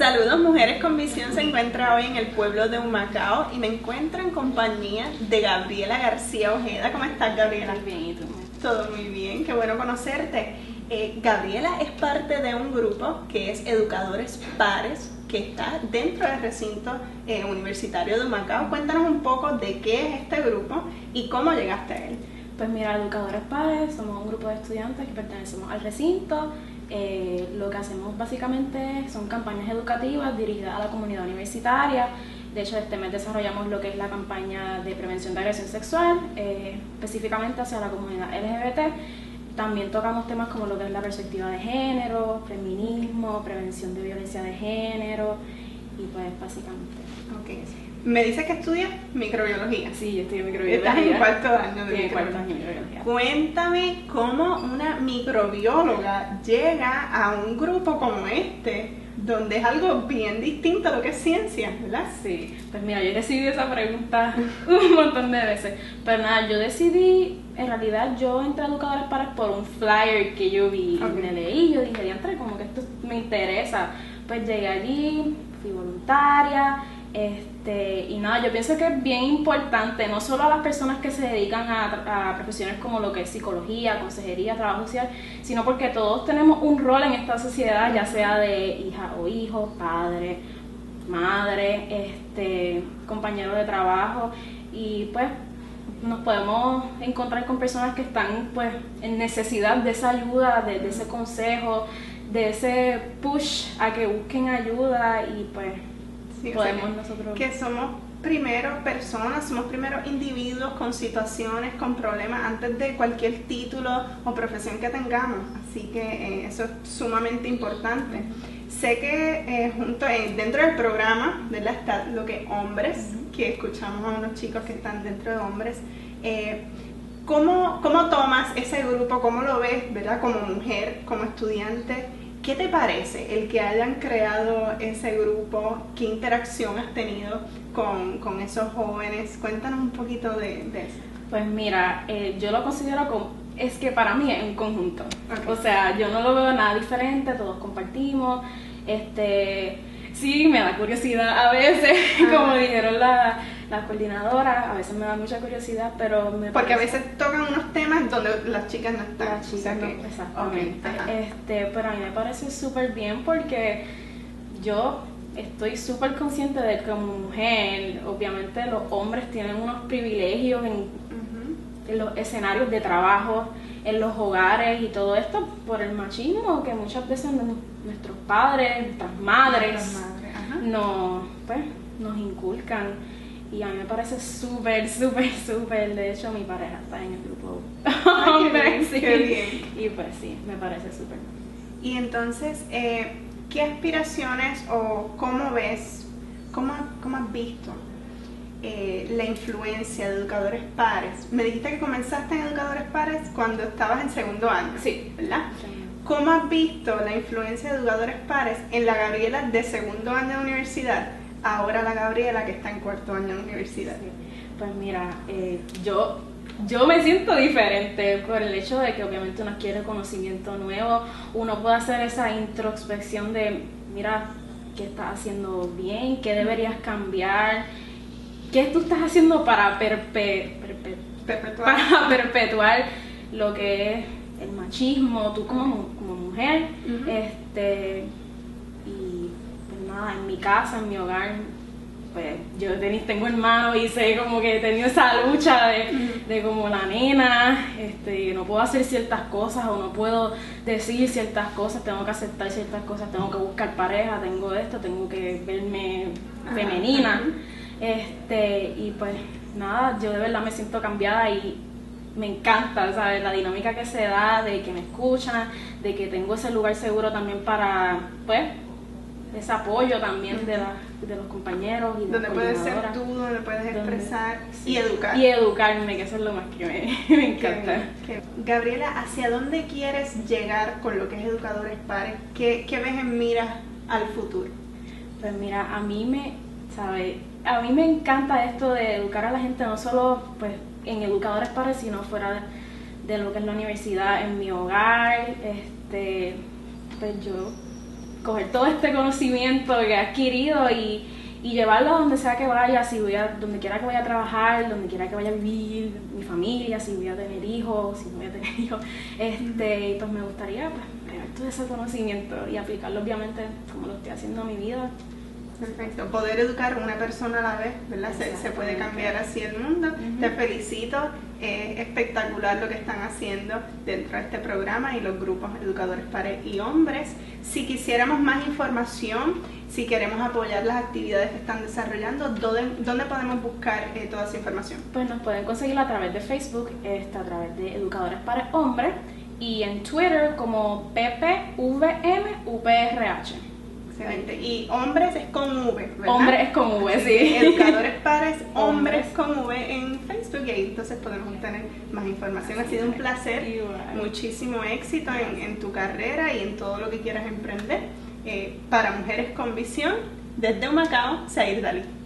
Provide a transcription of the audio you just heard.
Saludos, Mujeres con Visión se encuentra hoy en el pueblo de Humacao y me encuentro en compañía de Gabriela García Ojeda. ¿Cómo estás, Gabriela? Muy bien, ¿y tú? Todo muy bien, qué bueno conocerte. Gabriela es parte de un grupo que es Educadores Pares, que está dentro del recinto universitario de Humacao. Cuéntanos un poco de qué es este grupo y cómo llegaste a él. Pues mira, Educadores Pares, somos un grupo de estudiantes que pertenecemos al recinto. Lo que hacemos básicamente son campañas educativas dirigidas a la comunidad universitaria. De hecho, este mes desarrollamos lo que es la campaña de prevención de agresión sexual, específicamente hacia la comunidad LGBT. También tocamos temas como lo que es la perspectiva de género, feminismo, prevención de violencia de género y pues básicamente. Okay. Me dice que estudias microbiología. Sí, yo estudio microbiología. Estás en cuarto año de microbiología. Cuéntame cómo una microbióloga llega a un grupo como este, donde es algo bien distinto a lo que es ciencia, ¿verdad? Sí, pues mira, yo he recibido esa pregunta un montón de veces. Pero nada, yo decidí, en realidad yo entré a Educadores Pares por un flyer que yo vi, me leí, yo dije, diantre, como que esto me interesa. Pues llegué allí, fui voluntaria. Y nada, yo pienso que es bien importante, no solo a las personas que se dedican a profesiones como lo que es psicología, consejería, trabajo social, sino porque todos tenemos un rol en esta sociedad, ya sea de hija o hijo, padre, madre, compañero de trabajo, y pues nos podemos encontrar con personas que están pues en necesidad de esa ayuda, de ese consejo, de ese push a que busquen ayuda y pues... Sí, podemos, o sea, nosotros... que somos primero personas, somos primero individuos con situaciones, con problemas, antes de cualquier título o profesión que tengamos, así que eso es sumamente importante. Sé que dentro del programa, ¿verdad?, está lo que hombres, que escuchamos a unos chicos que están dentro de hombres. ¿Cómo tomas ese grupo? ¿Cómo lo ves, verdad?, como mujer, como estudiante? ¿Qué te parece el que hayan creado ese grupo? ¿Qué interacción has tenido con esos jóvenes? Cuéntanos un poquito de eso. Pues mira, yo lo considero como, es que para mí es un conjunto. Okay. O sea, yo no lo veo nada diferente, todos compartimos. Sí, me da curiosidad a veces, como dijeron las coordinadoras, a veces me da mucha curiosidad, pero me... Porque a veces tocan unos temas donde las chicas no están. Las chicas, o sea, no, que... Exactamente. Okay. Pero a mí me parece súper bien porque yo estoy súper consciente de que como mujer, obviamente los hombres tienen unos privilegios en los escenarios de trabajo, en los hogares y todo esto por el machismo que muchas veces nuestros padres, nuestras madres, nos inculcan, y a mí me parece súper, de hecho mi pareja está en el grupo. Ay, qué bien. Y pues sí, me parece súper. Y entonces, ¿qué aspiraciones o cómo ves, cómo has visto la influencia de Educadores Pares? Me dijiste que comenzaste en Educadores Pares cuando estabas en segundo año. Sí, ¿verdad? Sí. ¿Cómo has visto la influencia de Educadores Pares en la Gabriela de segundo año de universidad, ahora la Gabriela que está en cuarto año de universidad? Sí. Pues mira, yo me siento diferente por el hecho de que obviamente uno adquiere conocimiento nuevo, uno puede hacer esa introspección de, mira, ¿qué estás haciendo bien? ¿Qué deberías cambiar? ¿Qué tú estás haciendo para perpetuar lo que es el machismo, tú como mujer? Y pues nada, en mi casa, en mi hogar, pues yo tengo hermanos y sé como que he tenido esa lucha de como la nena, no puedo hacer ciertas cosas o no puedo decir ciertas cosas, tengo que aceptar ciertas cosas, tengo que buscar pareja, tengo esto, tengo que verme femenina. Y pues nada, yo de verdad me siento cambiada y me encanta, ¿sabes? La dinámica que se da, de que me escuchan, de que tengo ese lugar seguro también para, pues, ese apoyo también de los compañeros y de las coordinadoras. Donde puedes ser tú, donde puedes expresar y educar. Y educarme, que eso es lo más que me encanta. Gabriela, ¿hacia dónde quieres llegar con lo que es Educadores Pares? ¿Qué ves en miras al futuro? Pues mira, a mí me encanta esto de educar a la gente, no solo pues en Educadores Pares, sino fuera de lo que es la universidad, en mi hogar. Pues yo coger todo este conocimiento que he adquirido y llevarlo donde sea que vaya, si voy a, donde quiera que vaya a trabajar, donde quiera que vaya a vivir, mi familia, si voy a tener hijos, si no voy a tener hijos, pues me gustaría pegar todo ese conocimiento y aplicarlo obviamente como lo estoy haciendo a mi vida. Perfecto, poder educar a una persona a la vez, ¿verdad? Se puede cambiar así el mundo. Te felicito, es espectacular lo que están haciendo dentro de este programa y los grupos Educadores Pares y Hombres. Si quisiéramos más información, si queremos apoyar las actividades que están desarrollando, ¿dónde podemos buscar toda esa información? Pues nos pueden conseguir a través de Facebook, a través de Educadores Pares Hombres, y en Twitter como PPVMUPRH. Excelente. Y hombres es con V, ¿verdad? Hombres es con V, sí. Educadores Pares, hombres con V en Facebook, y ahí entonces podemos obtener más información. Ha sido un placer, muchísimo éxito en tu carrera y en todo lo que quieras emprender. Para Mujeres con Visión, desde Humacao, Sair Dalí.